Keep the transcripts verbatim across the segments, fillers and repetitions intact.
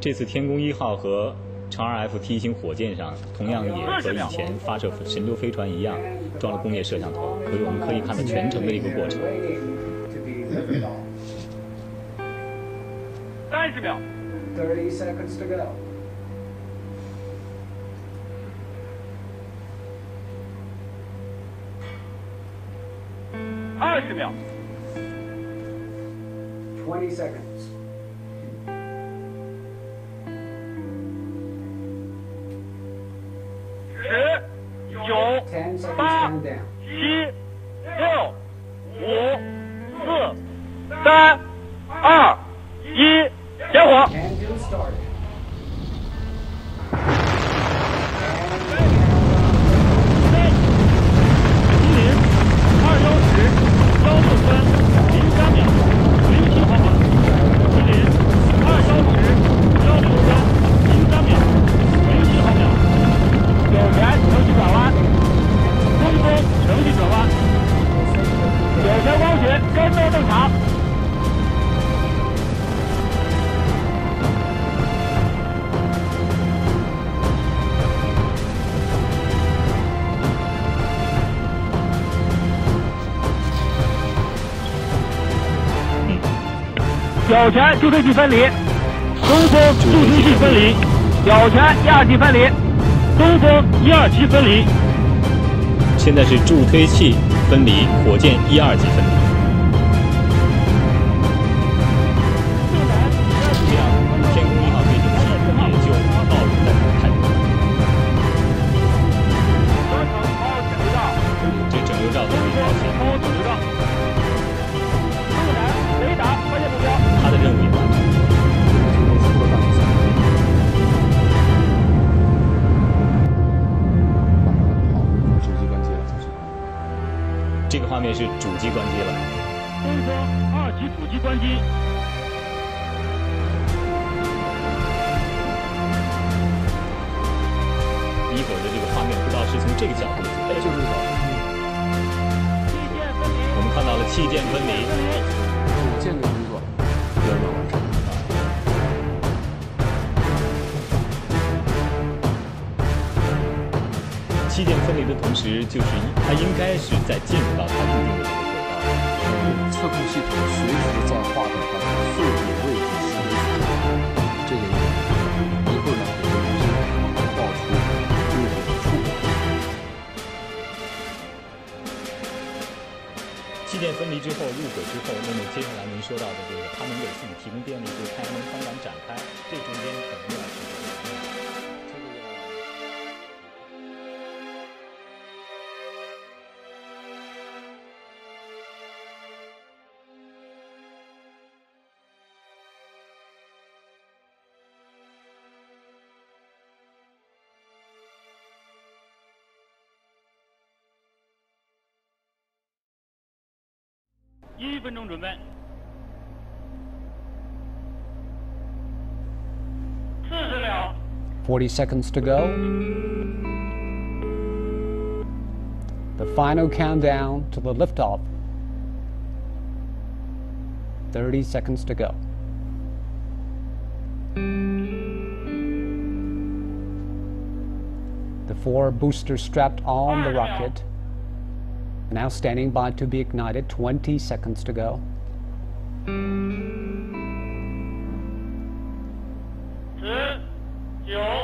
这次天宫一号和长二 F 梯型火箭上，同样也和以前发射神舟飞船一样，装了工业摄像头，所以我们可以看到全程的一个过程。三十秒。Thirty seconds to go. 二十秒。Twenty seconds. 八、七、六、五、四、三、二、一，点火！吉林二幺十幺六三零三秒零七毫秒，吉林二幺十幺六三零三秒零七毫秒，有缘能去转弯。 成绩转弯，有条光学跟踪正常。角旋助推器分离，东风助推器分离，角旋一二七分离，东风一二七分离。 现在是助推器分离，火箭一二级分离。 是主机关机了。东风二级主机关机。一会儿的这个画面不知道是从这个角度出来的，就是我们看到了器件分离。我建筑工作比较完成。器件分离的同时，就是它应该是在进入到它。 测控系统随时在画面上速度、位置、时间，这个一会儿呢会报出入口处。器件分离之后，入轨之后，那么接下来您说到的这个，它能给自己提供电力，对太阳能发展展开，这中间可能要。 一分钟准备，四十秒。Forty seconds to go. The final countdown to the liftoff. Thirty seconds to go. The four boosters strapped on the rocket. Now standing by to be ignited, twenty seconds to go.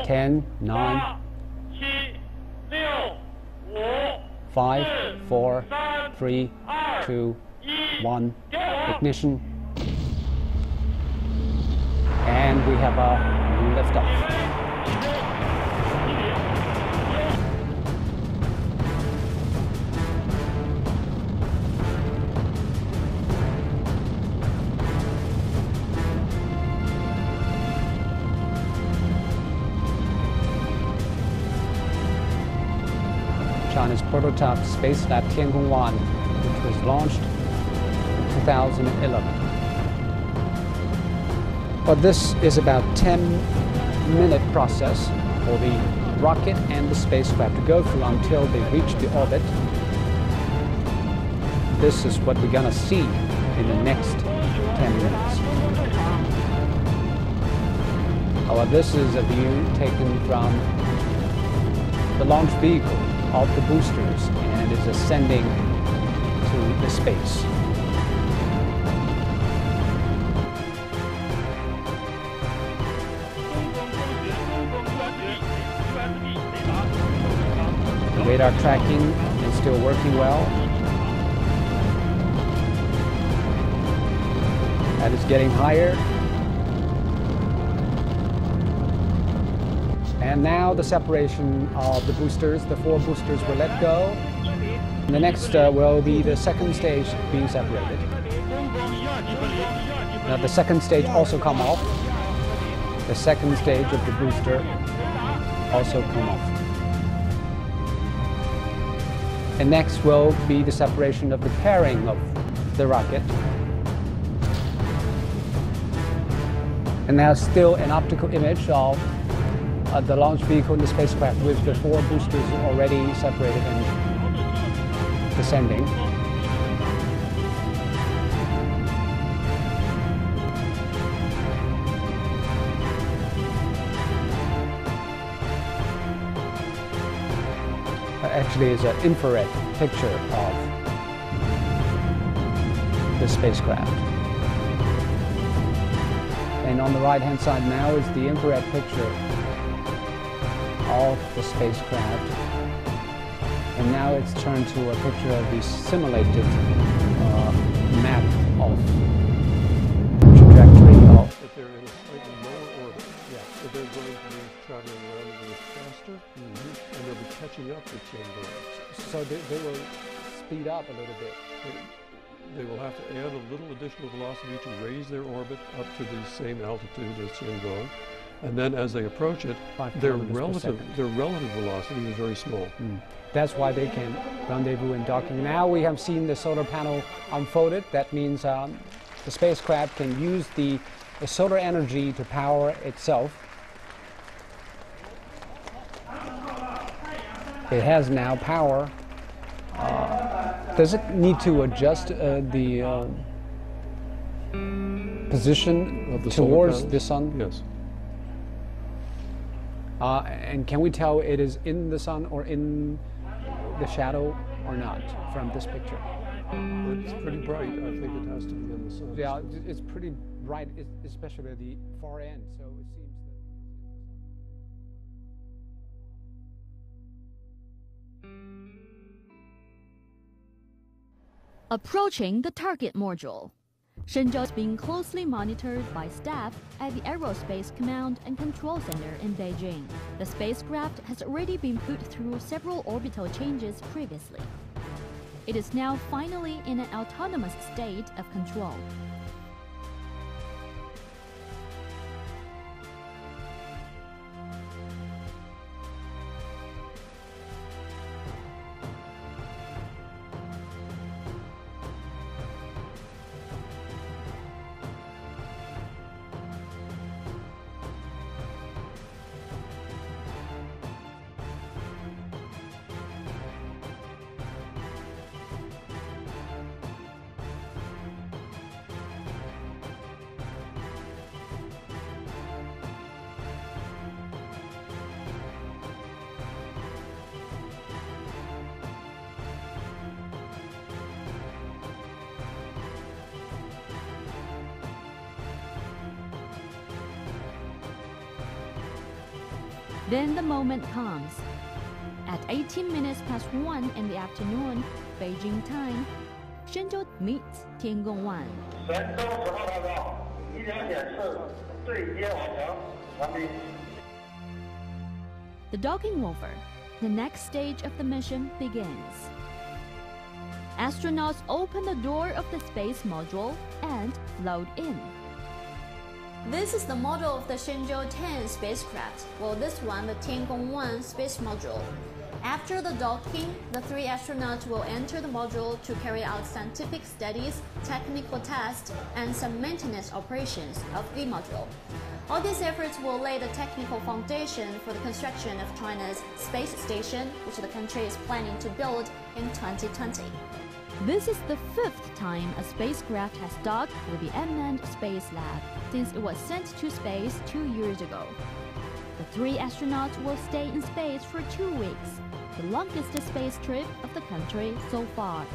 ten, nine, five, four, three, two, one, ignition. And we have a liftoff. China's prototype space lab Tiangong one, which was launched in two thousand eleven. But this is about a ten minute process for the rocket and the spacecraft to go through until they reach the orbit. This is what we're going to see in the next ten minutes. However, this is a view taken from the launch vehicle of the boosters, and is ascending to the space. The radar tracking is still working well. That is getting higher. And now the separation of the boosters, the four boosters were let go. And the next uh, will be the second stage being separated. Now the second stage also come off. The second stage of the booster also come off. And next will be the separation of the pairing of the rocket. And there's still an optical image of Uh, the launch vehicle and the spacecraft with the four boosters already separated and descending. Uh, actually, it's an infrared picture of the spacecraft. And on the right-hand side now is the infrared picture of the spacecraft, and now it's turned to a picture of the simulated uh, map of the trajectory of. If they're in a slightly lower orbit, yeah, if they're going to be traveling around a little faster, mm-hmm. and they'll be catching up with Shenzhou. So they, they will speed up a little bit. They, they will have to add a little additional velocity to raise their orbit up to the same altitude as Shenzhou. And then as they approach it, their relative, their relative velocity is very small. Mm. That's why they can rendezvous and docking. Now we have seen the solar panel unfolded. That means um, the spacecraft can use the, the solar energy to power itself. It has now power. Uh, does it need to adjust uh, the uh, position of the towards the sun? Yes. Uh, and can we tell it is in the sun or in the shadow or not from this picture? It's pretty bright. I think it has to be in the sun. Yeah, it's pretty bright, especially at the far end. So it seems. Approaching the target module. Shenzhou is being closely monitored by staff at the Aerospace Command and Control Center in Beijing. The spacecraft has already been put through several orbital changes previously. It is now finally in an autonomous state of control. Then the moment comes. At eighteen minutes past one in the afternoon, Beijing time, Shenzhou meets Tiangong one. The docking over, the next stage of the mission begins. Astronauts open the door of the space module and load in. This is the model of the Shenzhou ten spacecraft, well this one the Tiangong one space module. After the docking, the three astronauts will enter the module to carry out scientific studies, technical tests, and some maintenance operations of the module. All these efforts will lay the technical foundation for the construction of China's space station, which the country is planning to build in twenty twenty. This is the fifth time a spacecraft has docked with the unmanned space lab since it was sent to space two years ago. The three astronauts will stay in space for two weeks, the longest space trip of the country so far.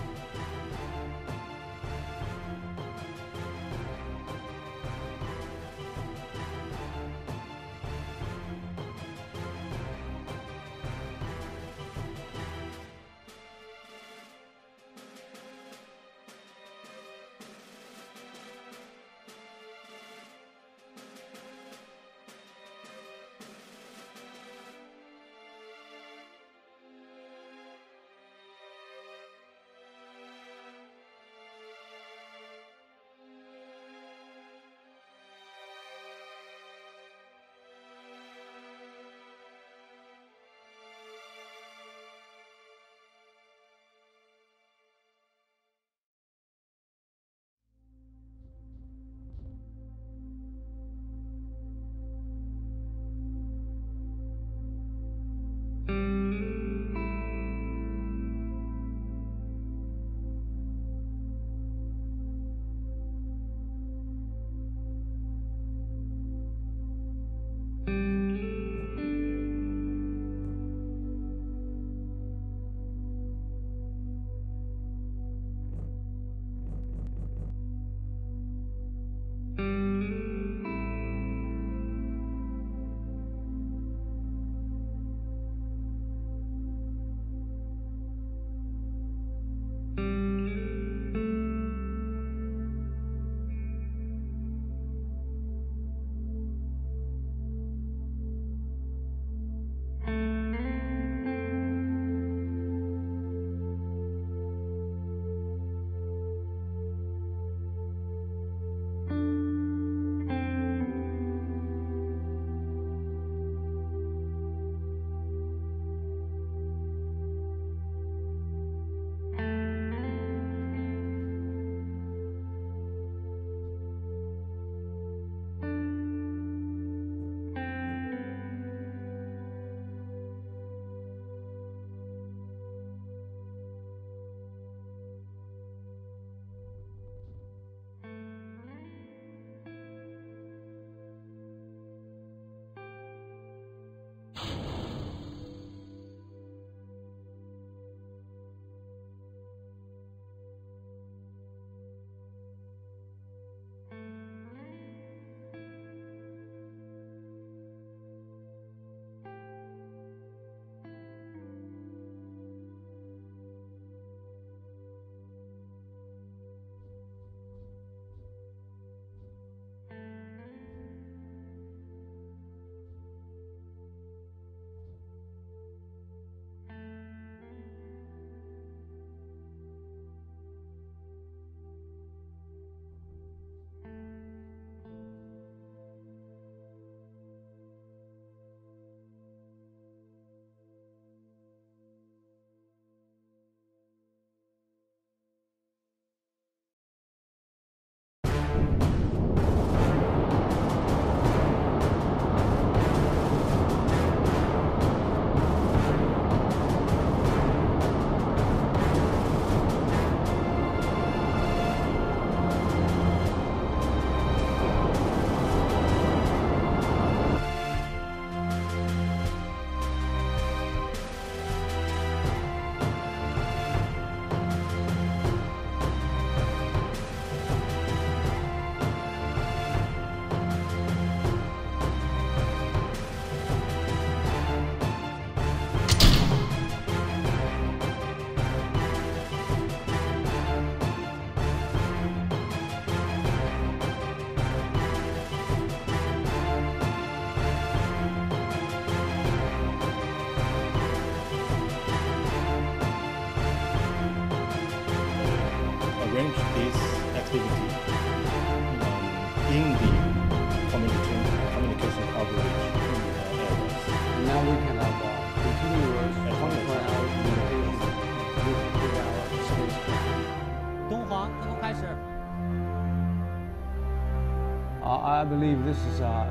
I believe this is an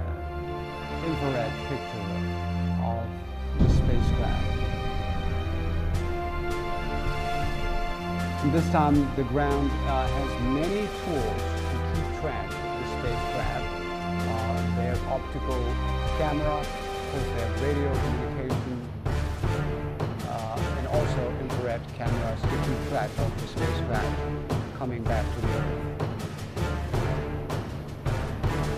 infrared picture of the spacecraft. This time the ground uh, has many tools to keep track of the spacecraft. Uh, they have optical camera, they have radio communication, uh, and also infrared cameras to keep track of the spacecraft coming back to the Earth.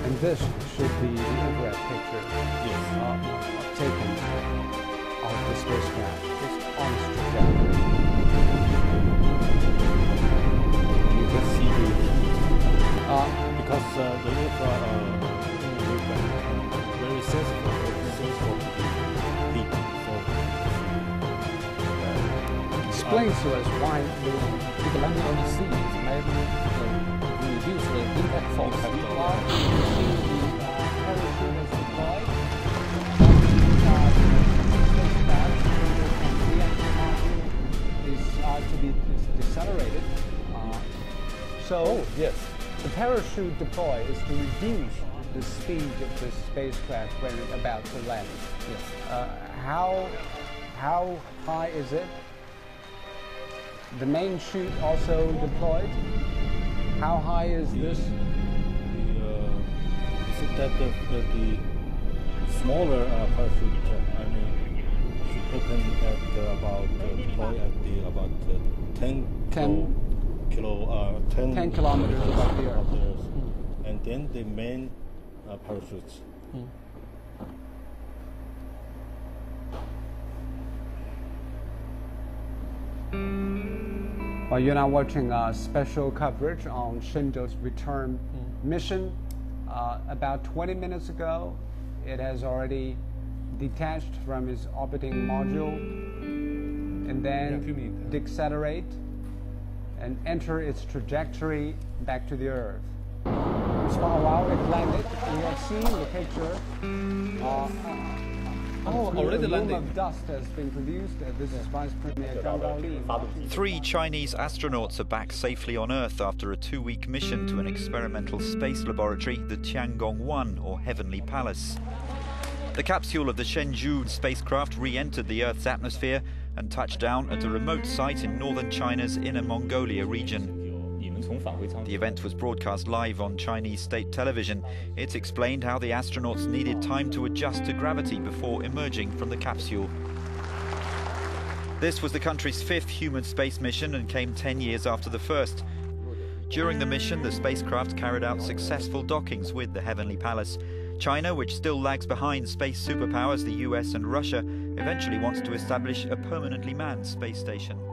And this should be the infrared picture yes. uh, taken of the spacecraft. It's honest to God. You can see the heat uh, because uh, the infrared uh, very sensitive, sensitive heat. So uh, explain uh, to us why the pigment on the sea is made to reduce the impact force of the light. Decelerated. Uh, so oh, yes, the parachute deploy is to reduce the speed of the spacecraft when it's about to land. Yes. Uh, how how high is it? The main chute also deployed. How high is the, this? The, uh, is it that the, the, the smaller uh, parachute? I mean, should open at uh, about uh, deploy at the about. Uh, Ten, ten kilo, uh, ten, ten kilometers above the Earth, mm. and then the main uh, parachutes. Mm. Well, you're now watching a special coverage on Shenzhou's return mm. mission. Uh, about twenty minutes ago, it has already detached from its orbiting module. And then decelerate and enter its trajectory back to the Earth. It's been a while, it landed. We have seen the picture. Uh, oh, already landed. A plume of dust has been produced. Uh, this is Vice Premier Zhang. Three Chinese astronauts are back safely on Earth after a two-week mission to an experimental space laboratory, the Tiangong one, or Heavenly Palace. The capsule of the Shenzhou spacecraft re-entered the Earth's atmosphere and touched down at a remote site in northern China's Inner Mongolia region. The event was broadcast live on Chinese state television. It explained how the astronauts needed time to adjust to gravity before emerging from the capsule. This was the country's fifth human space mission and came ten years after the first. During the mission, the spacecraft carried out successful dockings with the Heavenly Palace. China, which still lags behind space superpowers, the U S and Russia, eventually wants to establish a permanently manned space station.